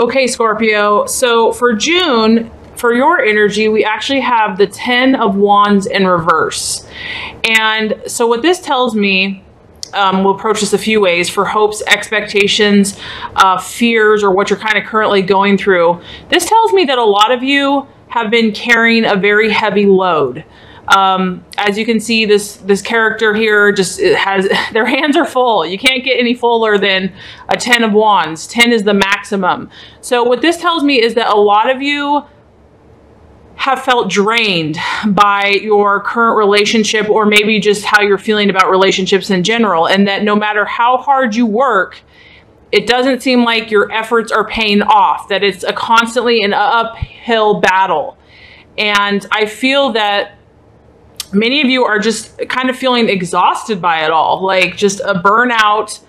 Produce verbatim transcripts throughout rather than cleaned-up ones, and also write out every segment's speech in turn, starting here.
Okay, Scorpio. So for June, for your energy, we actually have the ten of wands in reverse. And so what this tells me, Um, we'll approach this a few ways for hopes, expectations, uh, fears, or what you're kind of currently going through. This tells me that a lot of you have been carrying a very heavy load. Um, as you can see, this, this character here just it has, their hands are full. You can't get any fuller than a ten of wands. ten is the maximum. So what this tells me is that a lot of you have felt drained by your current relationship, or maybe just how you're feeling about relationships in general, and that no matter how hard you work, it doesn't seem like your efforts are paying off, that it's a constantly an uphill battle. And I feel that many of you are just kind of feeling exhausted by it all, like just a burnout.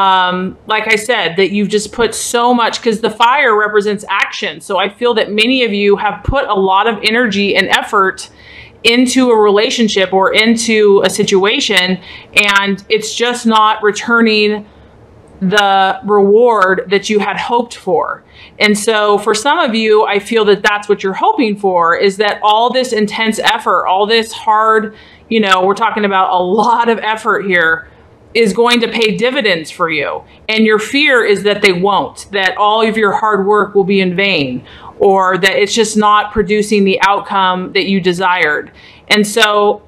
Um, like I said, that you've just put so much, because the fire represents action. So I feel that many of you have put a lot of energy and effort into a relationship or into a situation, and it's just not returning the reward that you had hoped for. And so for some of you, I feel that that's what you're hoping for, is that all this intense effort, all this hard, you know, we're talking about a lot of effort here, is going to pay dividends for you. And your fear is that they won't, that all of your hard work will be in vain, or that it's just not producing the outcome that you desired. And so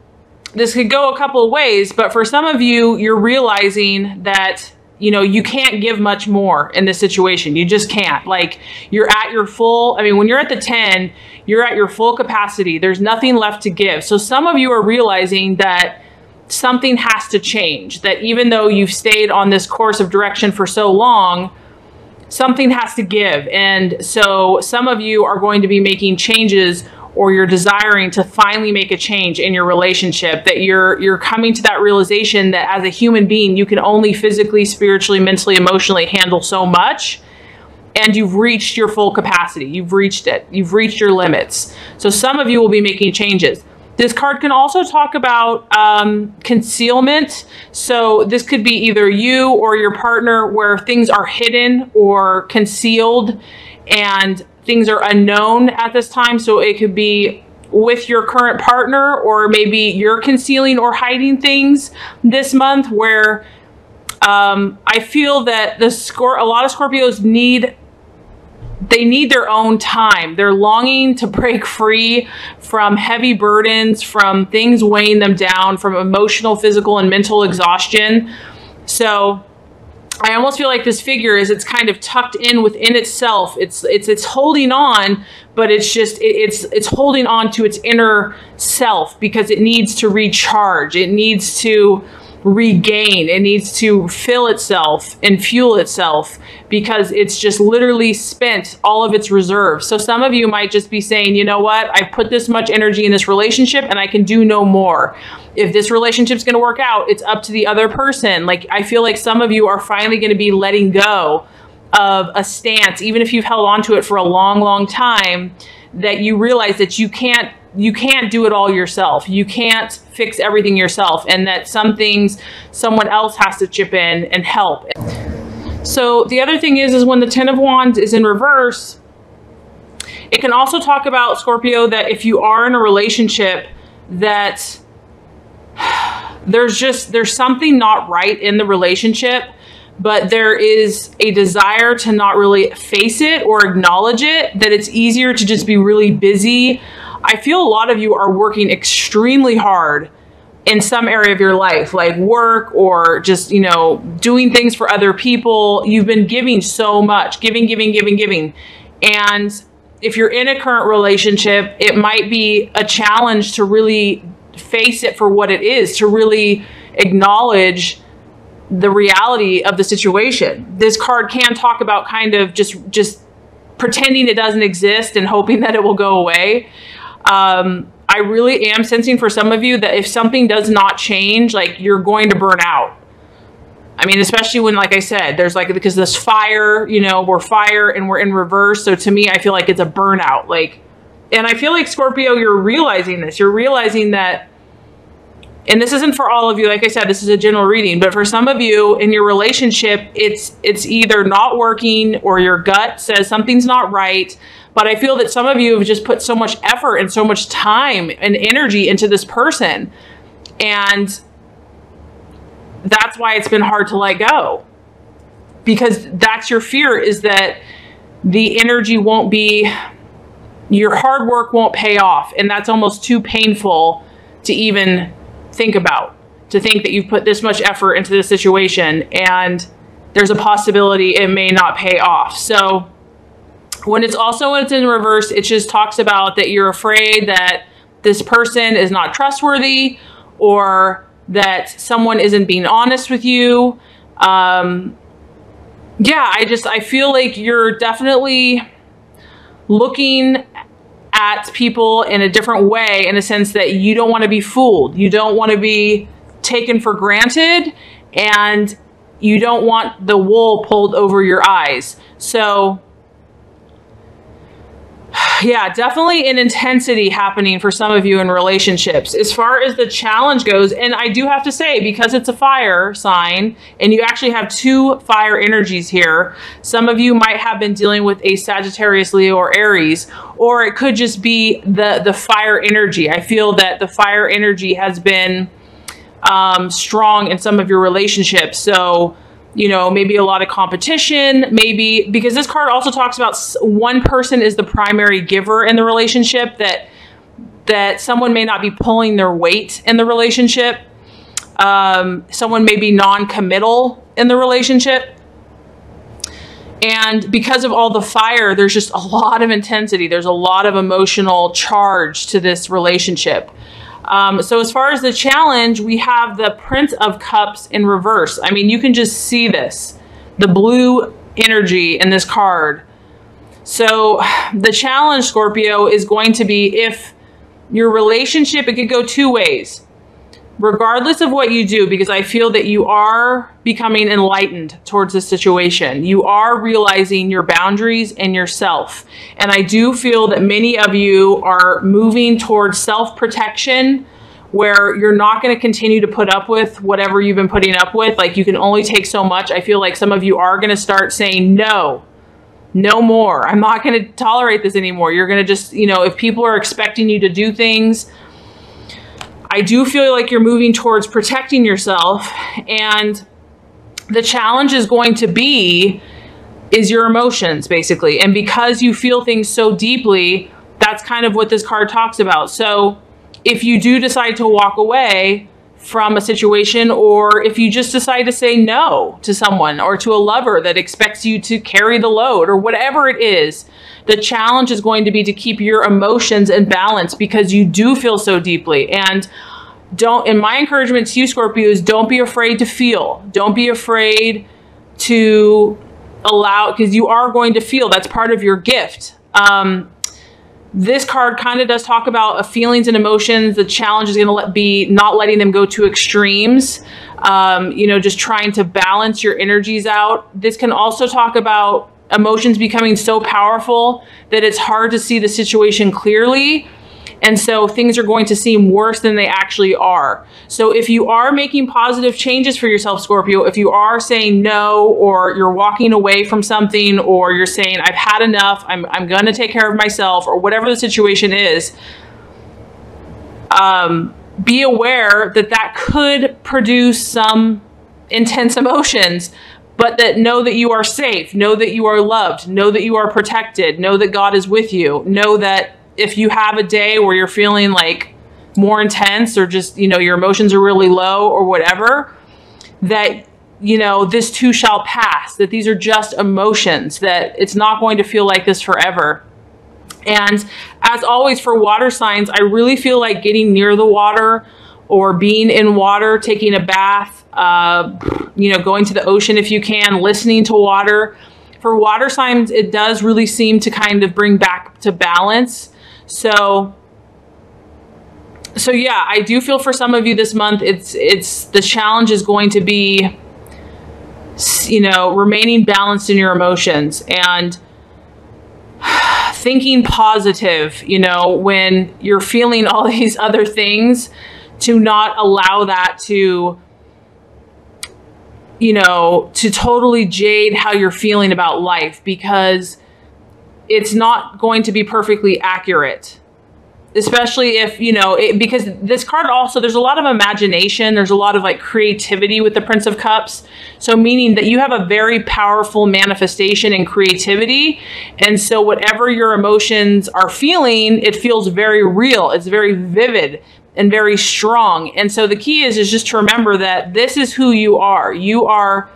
this could go a couple of ways, but for some of you, you're realizing that, you know, you can't give much more in this situation. You just can't. Like, you're at your full, I mean, when you're at the ten, you're at your full capacity. There's nothing left to give. So some of you are realizing that something has to change, that even though you've stayed on this course of direction for so long, something has to give. And so some of you are going to be making changes, or you're desiring to finally make a change in your relationship, that you're you're coming to that realization that as a human being, you can only physically, spiritually, mentally, emotionally handle so much. And you've reached your full capacity. You've reached it. You've reached your limits. So some of you will be making changes. This card can also talk about um, concealment. So this could be either you or your partner, where things are hidden or concealed and things are unknown at this time. So it could be with your current partner, or maybe you're concealing or hiding things this month, where um, I feel that the Scor- a lot of Scorpios need They need their own time. They're longing to break free from heavy burdens, from things weighing them down, from emotional, physical, and mental exhaustion. So I almost feel like this figure is, it's kind of tucked in within itself. It's it's it's holding on, but it's just it, it's it's holding on to its inner self, because it needs to recharge. It needs to regain. It needs to fill itself and fuel itself, because it's just literally spent all of its reserves. So some of you might just be saying, you know what, I put this much energy in this relationship and I can do no more. If this relationship's going to work out, it's up to the other person. Like, I feel like some of you are finally going to be letting go of a stance, even if you've held on to it for a long, long time, that you realize that you can't You can't do it all yourself. You can't fix everything yourself, and that some things someone else has to chip in and help. So the other thing is, is when the ten of wands is in reverse, it can also talk about, Scorpio, that if you are in a relationship, that there's just, there's something not right in the relationship, but there is a desire to not really face it or acknowledge it, that it's easier to just be really busy. I feel a lot of you are working extremely hard in some area of your life, like work, or just, you know, doing things for other people. You've been giving so much, giving, giving, giving, giving. And if you're in a current relationship, it might be a challenge to really face it for what it is, to really acknowledge the reality of the situation. This card can talk about kind of just, just pretending it doesn't exist and hoping that it will go away. Um, I really am sensing for some of you that if something does not change, like, you're going to burn out. I mean, especially when, like I said, there's like, because this fire, you know, we're fire and we're in reverse. So to me, I feel like it's a burnout. Like, and I feel like, Scorpio, you're realizing this, you're realizing that and this isn't for all of you, like I said, this is a general reading, but for some of you in your relationship, it's it's either not working or your gut says something's not right. But I feel that some of you have just put so much effort and so much time and energy into this person, and that's why it's been hard to let go, because that's your fear, is that the energy won't be, your hard work won't pay off. And that's almost too painful to even think about, to think that you've put this much effort into this situation and there's a possibility it may not pay off. So when it's also, when it's in reverse, it just talks about that you're afraid that this person is not trustworthy, or that someone isn't being honest with you. Um, yeah, I just, I feel like you're definitely looking at people in a different way, in a sense that you don't want to be fooled. You don't want to be taken for granted, and you don't want the wool pulled over your eyes. So yeah, definitely an intensity happening for some of you in relationships. As far as the challenge goes, and I do have to say, because it's a fire sign and you actually have two fire energies here, some of you might have been dealing with a Sagittarius, Leo, or Aries, or it could just be the, the fire energy. I feel that the fire energy has been um, strong in some of your relationships. So, you know, maybe a lot of competition, maybe, because this card also talks about one person is the primary giver in the relationship, that that someone may not be pulling their weight in the relationship. Um, someone may be non-committal in the relationship. And because of all the fire, there's just a lot of intensity. There's a lot of emotional charge to this relationship. Um, so as far as the challenge, we have the Prince of Cups in reverse. I mean, you can just see this, the blue energy in this card. So the challenge, Scorpio, is going to be, if your relationship, it could go two ways, regardless of what you do, because I feel that you are becoming enlightened towards this situation. You are realizing your boundaries and yourself. And I do feel that many of you are moving towards self-protection, where you're not going to continue to put up with whatever you've been putting up with. Like, you can only take so much. I feel like some of you are going to start saying, no, no more. I'm not going to tolerate this anymore. You're going to just, you know, if people are expecting you to do things, I do feel like you're moving towards protecting yourself. And the challenge is going to be, is your emotions, basically. And because you feel things so deeply, that's kind of what this card talks about. So if you do decide to walk away from a situation, or if you just decide to say no to someone or to a lover that expects you to carry the load, or whatever it is, the challenge is going to be to keep your emotions in balance, because you do feel so deeply. And don't, and my encouragement to you, Scorpio, is don't be afraid to feel. Don't be afraid to allow, because you are going to feel. That's part of your gift. Um, this card kind of does talk about feelings and emotions. The challenge is going to let, be not letting them go to extremes. Um, you know, just trying to balance your energies out. This can also talk about emotions becoming so powerful that it's hard to see the situation clearly. And so things are going to seem worse than they actually are. So if you are making positive changes for yourself, Scorpio, if you are saying no, or you're walking away from something, or you're saying, I've had enough, I'm, I'm going to take care of myself, or whatever the situation is, um, be aware that that could produce some intense emotions. But that, know that you are safe, know that you are loved, know that you are protected, know that God is with you, know that if you have a day where you're feeling like more intense, or just, you know, your emotions are really low or whatever, that, you know, this too shall pass, that these are just emotions, that it's not going to feel like this forever. And as always for water signs, I really feel like getting near the water, or being in water, taking a bath, uh, you know, going to the ocean if you can, listening to water. For water signs, it does really seem to kind of bring back to balance. So, so yeah, I do feel for some of you this month, it's, it's, the challenge is going to be, you know, remaining balanced in your emotions and thinking positive, you know, when you're feeling all these other things, to not allow that to, you know, to totally jade how you're feeling about life, because it's not going to be perfectly accurate. Especially if, you know, it, because this card also, there's a lot of imagination. There's a lot of like creativity with the Prince of Cups. So meaning that you have a very powerful manifestation and creativity. And so whatever your emotions are feeling, it feels very real. It's very vivid and very strong. And so the key is, is just to remember that this is who you are. You are,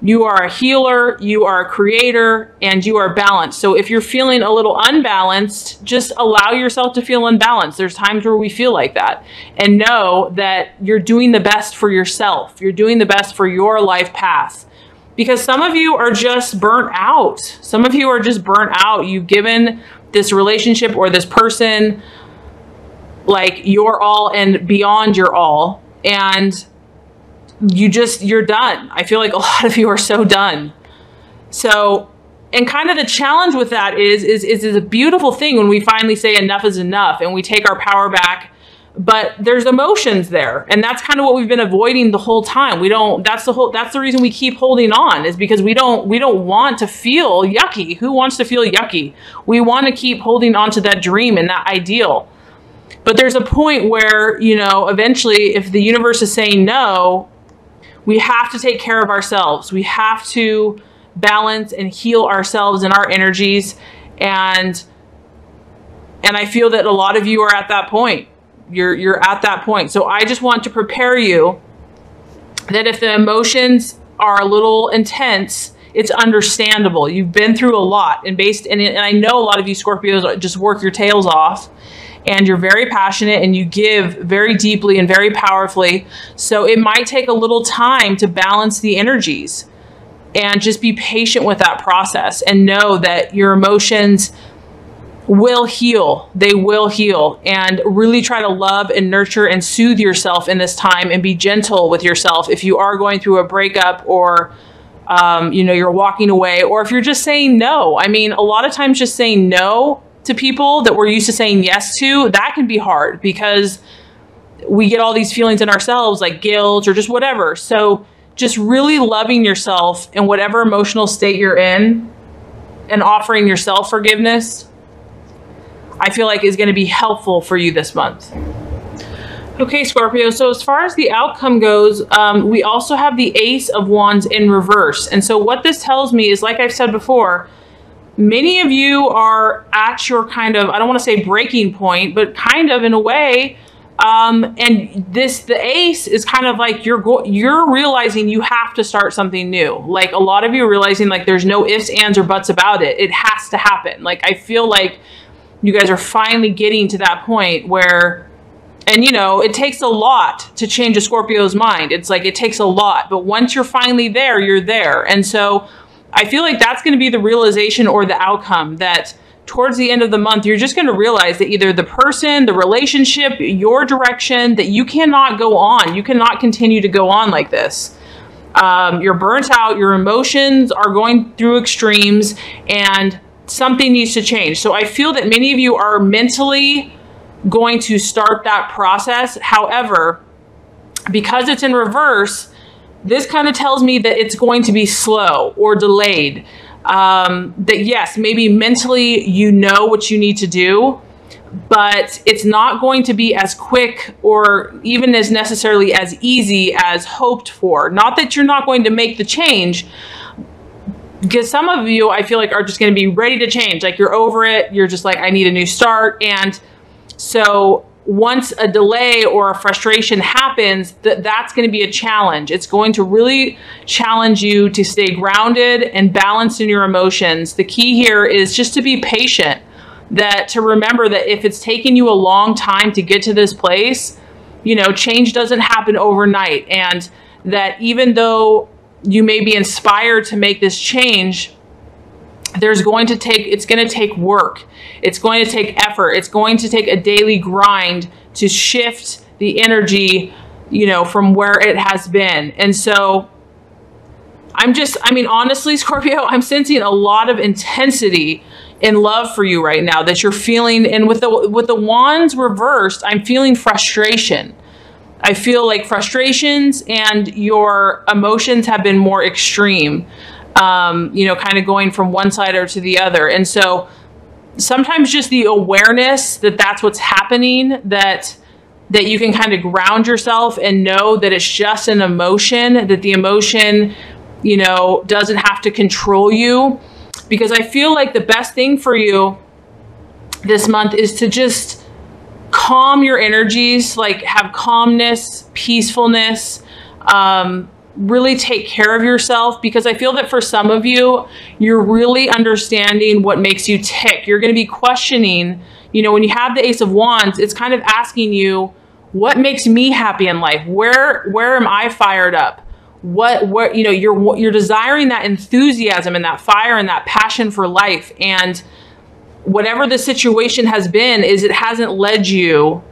you are a healer, you are a creator, and you are balanced. So if you're feeling a little unbalanced, just allow yourself to feel unbalanced. There's times where we feel like that. And know that you're doing the best for yourself. You're doing the best for your life path. Because some of you are just burnt out. Some of you are just burnt out. You've given this relationship or this person like your all and beyond your all. And you just, you're done. I feel like a lot of you are so done. So, and kind of the challenge with that is, is, is it's a beautiful thing when we finally say enough is enough and we take our power back, but there's emotions there. And that's kind of what we've been avoiding the whole time. We don't, that's the whole, that's the reason we keep holding on, is because we don't, we don't want to feel yucky. Who wants to feel yucky? We want to keep holding on to that dream and that ideal. But there's a point where, you know, eventually if the universe is saying no, we have to take care of ourselves. We have to balance and heal ourselves and our energies. And, and I feel that a lot of you are at that point. You're, you're at that point. So I just want to prepare you that if the emotions are a little intense, it's understandable. You've been through a lot, and based, and, and I know a lot of you Scorpios just work your tails off. And you're very passionate and you give very deeply and very powerfully. So it might take a little time to balance the energies, and just be patient with that process and know that your emotions will heal. They will heal. And really try to love and nurture and soothe yourself in this time, and be gentle with yourself. If you are going through a breakup, or um, you know, you're walking away, or if you're just saying no. I mean, a lot of times just saying no to people that we're used to saying yes to, that can be hard, because we get all these feelings in ourselves like guilt or just whatever. So just really loving yourself in whatever emotional state you're in, and offering yourself forgiveness, I feel like is going to be helpful for you this month. Okay, Scorpio. So as far as the outcome goes, um, we also have the Ace of Wands in reverse. And so what this tells me is, like I've said before, many of you are at your kind of, I don't want to say breaking point, but kind of in a way. Um, and this, the Ace is kind of like you're, go you're realizing you have to start something new. Like a lot of you are realizing like there's no ifs, ands, or buts about it. It has to happen. Like I feel like you guys are finally getting to that point where, and you know, it takes a lot to change a Scorpio's mind. It's like, it takes a lot, but once you're finally there, you're there. And so I feel like that's going to be the realization or the outcome, that towards the end of the month, you're just going to realize that either the person, the relationship, your direction, that you cannot go on. You cannot continue to go on like this. Um, you're burnt out. Your emotions are going through extremes, and something needs to change. So I feel that many of you are mentally going to start that process. However, because it's in reverse, this kind of tells me that it's going to be slow or delayed. Um, that yes, maybe mentally you know what you need to do, but it's not going to be as quick or even as necessarily as easy as hoped for. Not that you're not going to make the change, because some of you, I feel like, are just going to be ready to change. Like you're over it. You're just like, I need a new start. And so once a delay or a frustration happens, that that's going to be a challenge. It's going to really challenge you to stay grounded and balanced in your emotions. The key here is just to be patient, that to remember that if it's taken you a long time to get to this place, you know, change doesn't happen overnight. And that even though you may be inspired to make this change, there's going to take, it's going to take work. It's going to take effort. It's going to take a daily grind to shift the energy, you know, from where it has been. And so I'm just, I mean, honestly, Scorpio, I'm sensing a lot of intensity and love for you right now that you're feeling. And with the, with the wands reversed, I'm feeling frustration. I feel like frustrations and your emotions have been more extreme, um, you know, kind of going from one side or to the other. And so sometimes just the awareness that that's what's happening, that that you can kind of ground yourself and know that it's just an emotion, that the emotion, you know, doesn't have to control you. Because I feel like the best thing for you this month is to just calm your energies, like have calmness, peacefulness, um, really take care of yourself, because I feel that for some of you, you're really understanding what makes you tick. You're going to be questioning, you know, when you have the Ace of Wands, it's kind of asking you, what makes me happy in life? Where, where am I fired up? What, what, you know, you're, you're desiring that enthusiasm and that fire and that passion for life. And whatever the situation has been, is it hasn't led you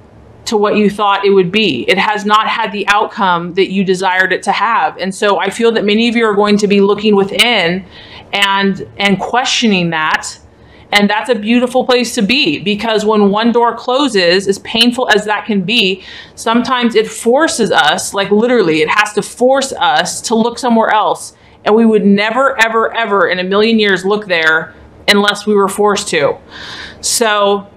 to what you thought it would be. It has not had the outcome that you desired it to have. And so I feel that many of you are going to be looking within and, and questioning that. And that's a beautiful place to be, because when one door closes, as painful as that can be, sometimes it forces us, like literally, it has to force us to look somewhere else. And we would never, ever, ever in a million years look there unless we were forced to. So,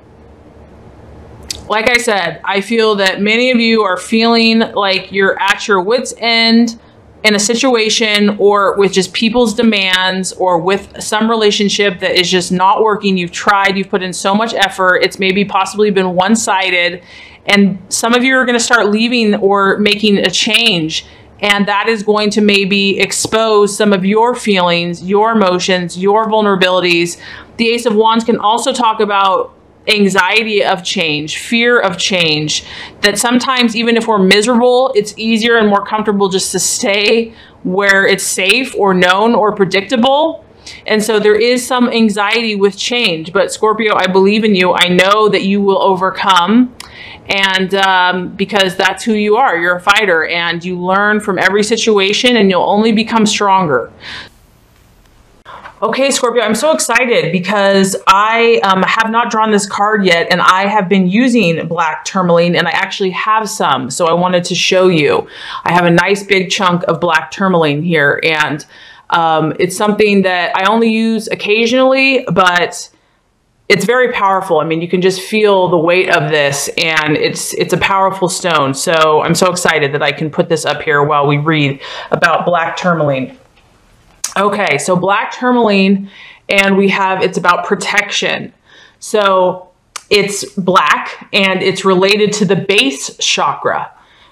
like I said, I feel that many of you are feeling like you're at your wit's end in a situation, or with just people's demands, or with some relationship that is just not working. You've tried, you've put in so much effort. It's maybe possibly been one-sided, and some of you are going to start leaving or making a change. And that is going to maybe expose some of your feelings, your emotions, your vulnerabilities. The Ace of Wands can also talk about anxiety of change, fear of change, that sometimes even if we're miserable, it's easier and more comfortable just to stay where it's safe or known or predictable. And so there is some anxiety with change. But Scorpio, I believe in you. I know that you will overcome. And um, because that's who you are. You're a fighter, and you learn from every situation, and you'll only become stronger. Okay, Scorpio, I'm so excited because I um, have not drawn this card yet, and I have been using black tourmaline, and I actually have some. So I wanted to show you. I have a nice big chunk of black tourmaline here, and um, it's something that I only use occasionally, but it's very powerful. I mean, you can just feel the weight of this, and it's it's a powerful stone. So I'm so excited that I can put this up here while we read about black tourmaline. Okay, so black tourmaline, and we have, it's about protection. So it's black, and it's related to the base chakra.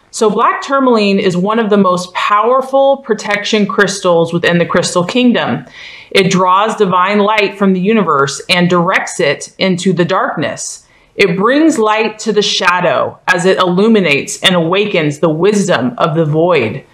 So black tourmaline is one of the most powerful protection crystals within the crystal kingdom. It draws divine light from the universe and directs it into the darkness. It brings light to the shadow as it illuminates and awakens the wisdom of the void.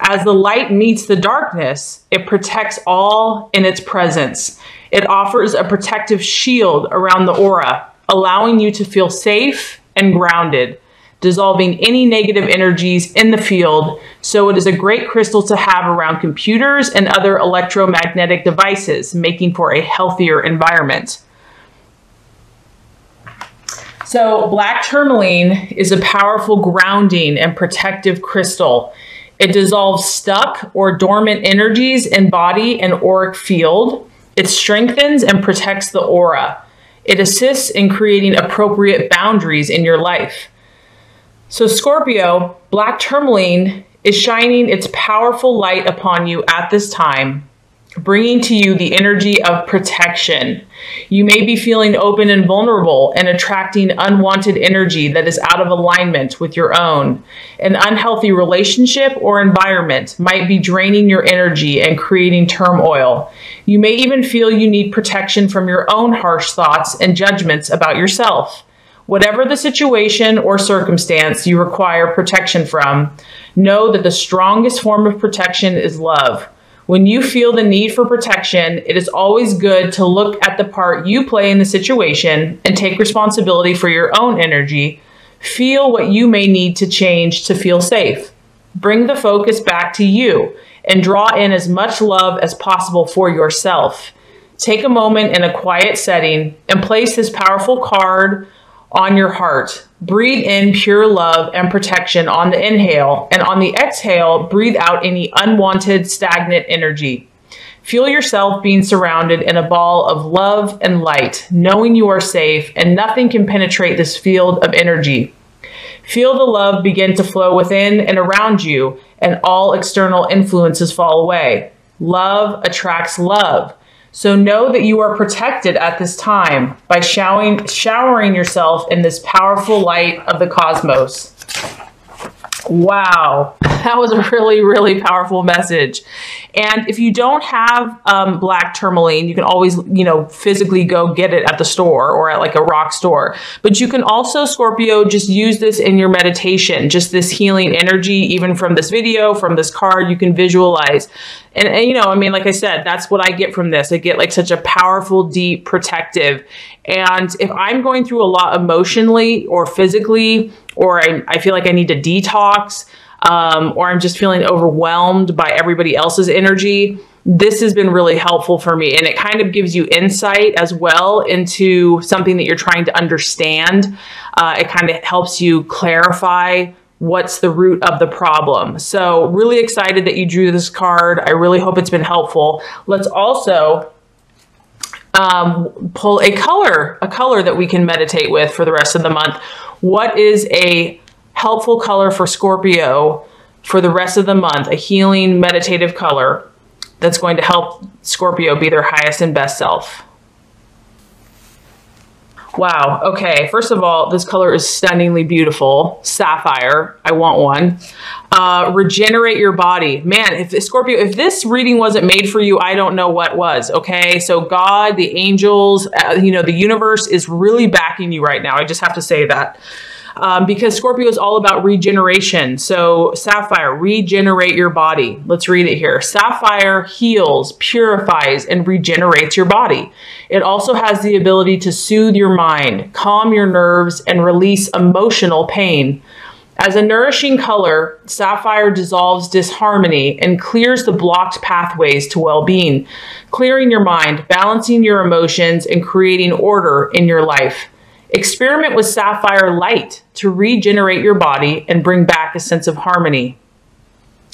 As the light meets the darkness, it protects all in its presence. It offers a protective shield around the aura, allowing you to feel safe and grounded, dissolving any negative energies in the field. So it is a great crystal to have around computers and other electromagnetic devices, making for a healthier environment. So black tourmaline is a powerful grounding and protective crystal. It dissolves stuck or dormant energies in body and auric field. It strengthens and protects the aura. It assists in creating appropriate boundaries in your life. So Scorpio, black tourmaline is shining its powerful light upon you at this time, bringing to you the energy of protection. You may be feeling open and vulnerable and attracting unwanted energy that is out of alignment with your own. An unhealthy relationship or environment might be draining your energy and creating turmoil. You may even feel you need protection from your own harsh thoughts and judgments about yourself. Whatever the situation or circumstance you require protection from, know that the strongest form of protection is love. When you feel the need for protection, it is always good to look at the part you play in the situation and take responsibility for your own energy. Feel what you may need to change to feel safe. Bring the focus back to you and draw in as much love as possible for yourself. Take a moment in a quiet setting and place this powerful card on your heart. Breathe in pure love and protection on the inhale, and on the exhale, breathe out any unwanted, stagnant energy. Feel yourself being surrounded in a ball of love and light, knowing you are safe and nothing can penetrate this field of energy. Feel the love begin to flow within and around you, and all external influences fall away. Love attracts love. So know that you are protected at this time by showering, showering yourself in this powerful light of the cosmos. Wow, that was a really, really powerful message. And if you don't have um, black tourmaline, you can always, you know, physically go get it at the store or at like a rock store. But you can also, Scorpio, just use this in your meditation, just this healing energy, even from this video, from this card, you can visualize. And, and you know, I mean, like I said, that's what I get from this. I get like such a powerful, deep, protective. And if I'm going through a lot emotionally or physically, or I, I feel like I need to detox, Um, or I'm just feeling overwhelmed by everybody else's energy, this has been really helpful for me. And it kind of gives you insight as well into something that you're trying to understand. Uh, it kind of helps you clarify what's the root of the problem. So really excited that you drew this card. I really hope it's been helpful. Let's also um, pull a color, a color that we can meditate with for the rest of the month. What is a helpful color for Scorpio for the rest of the month, a healing meditative color that's going to help Scorpio be their highest and best self? Wow. Okay. First of all, this color is stunningly beautiful. Sapphire. I want one. Uh, regenerate your body. Man, if Scorpio, if this reading wasn't made for you, I don't know what was. Okay. So God, the angels, uh, you know, the universe is really backing you right now. I just have to say that. Um, because Scorpio is all about regeneration. So sapphire, regenerate your body. Let's read it here. Sapphire heals, purifies, and regenerates your body. It also has the ability to soothe your mind, calm your nerves, and release emotional pain. As a nourishing color, sapphire dissolves disharmony and clears the blocked pathways to well-being, clearing your mind, balancing your emotions, and creating order in your life. Experiment with sapphire light to regenerate your body and bring back a sense of harmony.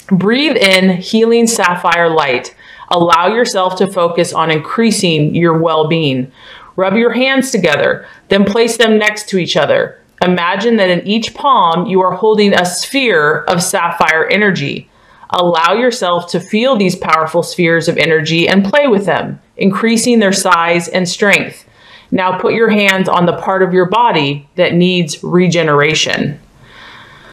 Breathe in healing sapphire light. Allow yourself to focus on increasing your well-being. Rub your hands together, then place them next to each other. Imagine that in each palm you are holding a sphere of sapphire energy. Allow yourself to feel these powerful spheres of energy and play with them, increasing their size and strength. Now put your hands on the part of your body that needs regeneration.